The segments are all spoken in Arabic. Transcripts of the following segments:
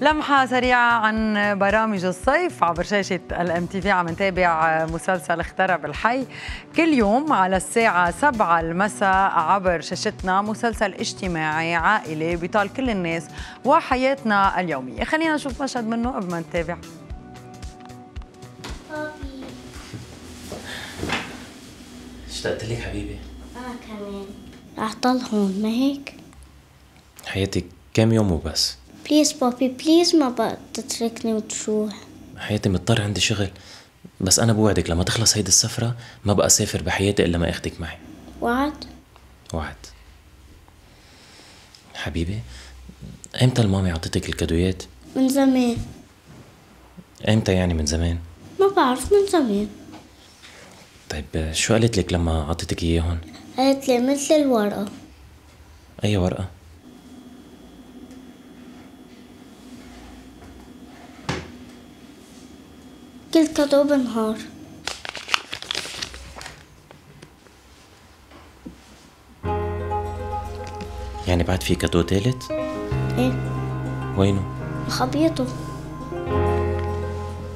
لمحة سريعة عن برامج الصيف عبر شاشة MTV. عم نتابع مسلسل اخترب الحي كل يوم على الساعة 7 المساء عبر شاشتنا، مسلسل اجتماعي عائلي بيطال كل الناس وحياتنا اليومية. خلينا نشوف مشهد منه قبل ما نتابع. اشتقت لك حبيبي. كمان رح ضل هون ما هيك؟ حياتك كم يوم وبس. بليز بابي بليز ما بقى تتركني وتروح. حياتي مضطر، عندي شغل، بس أنا بوعدك لما تخلص هيدي السفرة ما بقى أسافر بحياتي إلا ما أخدك معي. وعد؟ وعد حبيبي. إمتى المامي عطيتك الكادويات؟ من زمان. إمتى يعني من زمان؟ ما بعرف، من زمان. طيب شو قالت لك لما عطيتك إياهن؟ قالت لي مثل الورقة. أي ورقة؟ كل كتو بنهار. يعني بعد في كتو ثالث؟ ايه. وينه؟ مخبيته.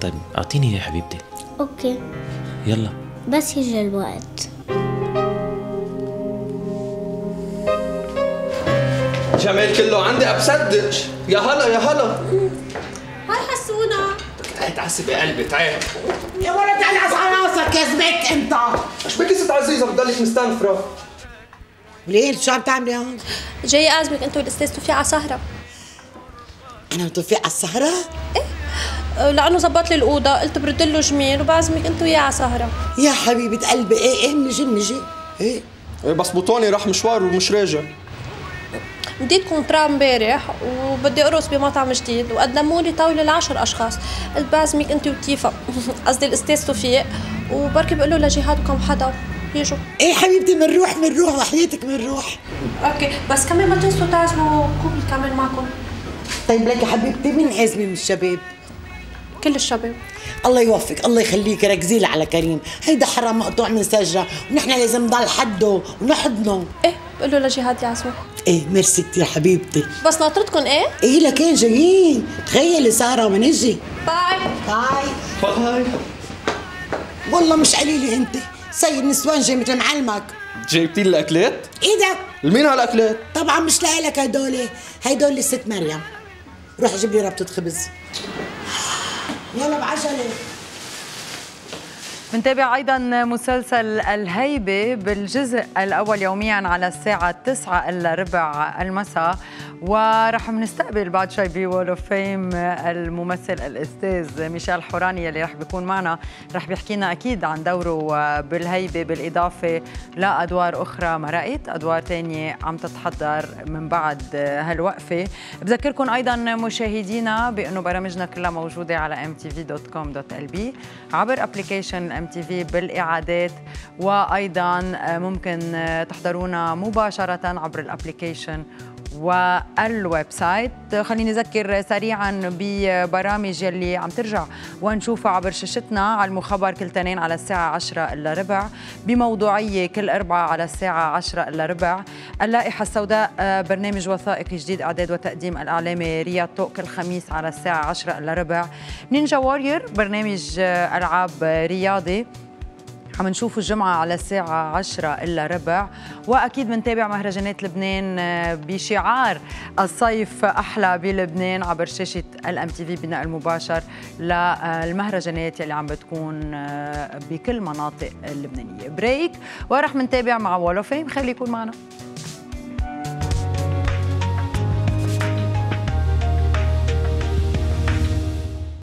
طيب اعطيني يا حبيبتي. اوكي يلا، بس يجي الوقت. جمال كله عندي أبصدق. يا هلا يا هلا. هاي حسونة. تعسب قلبي، تعال يا ولد، تعلعس على راسك يا زبيت. انت مش بك ست عزيزه بتضلك مستنفره ليه؟ شو عم تعملي هون؟ جاي اعزمك انت والاستاذ توفيق على سهره. انا وتوفيق على السهره؟ ايه، لانه ظبط لي الاوضه، قلت برد له جميل وبعزمك انت وياه على سهره. يا حبيبه قلبي. ايه منجي ايه بس بطوني راح مشوار ومش راجع. مديت كونترا امبارح وبدي ارقص بمطعم جديد وقدموا لي طاوله ل10 اشخاص، قلت بعزمك انت وتيفا قصدي الاستاذ توفيق، وبركي بقول له لجهاد وكم حدا يجوا. ايه حبيبتي بنروح بنروح وحياتك بنروح. اوكي بس كمان ما تنسوا تعزموا كوبل كمان معكم. طيب لك حبيبتي مين عازمه من الشباب؟ كل الشباب. الله يوفقك الله يخليك، ركزي على كريم، هيدا حرام مقطوع من سجره ونحن لازم نضل حده ونحضنه. ايه بقول له لجهاد يعزمه. ايه ميرسي كتير حبيبتي، بس ناطرتكم. ايه؟ ايه لكان جايين، تخيلي ساره ومنجي. باي باي باي. والله مش قليله انت، سيد نسوان جاي مثل معلمك. جايبتي لي الاكلات؟ ايدك لمين هالاكلات؟ طبعا مش لإلك هدول، هدول لست مريم. روح جيب لي ربطه خبز. يلا بعجله. منتابع أيضا مسلسل الهيبة بالجزء الأول يوميا على الساعة 9:15 المساء، ورح منستقبل بعد شوي بول اوف فيم الممثل الأستاذ ميشيل حوراني اللي رح بيكون معنا، رح بيحكي لنا أكيد عن دوره بالهيبة بالإضافة لأدوار أخرى مرقت، أدوار تانية عم تتحضر من بعد هالوقفة. بذكركم أيضا مشاهدينا بأنه برامجنا كلها موجودة على mtv.com.lb عبر أبليكيشن MTV بالإعادات، وأيضا ممكن تحضرونا مباشرة عبر الأبليكيشن والويب سايت. خليني أذكر سريعا ببرامج اللي عم ترجع ونشوفها عبر شاشتنا. على المخابر كل تنين على الساعة 10:15، بموضوعية كل أربعة على الساعة 10:15، اللائحة السوداء برنامج وثائقي جديد إعداد وتقديم الإعلامي رياض توك الخميس على الساعة 10:15، نينجا واريور برنامج ألعاب رياضي عم نشوفه الجمعة على الساعة 10:15، وأكيد منتابع مهرجانات لبنان بشعار الصيف أحلى بلبنان عبر شاشة MTV بناء المباشر للمهرجانات اللي عم بتكون بكل مناطق اللبنانية. بريك ورح منتابع مع وول اوف فيم، خلي يكون معنا.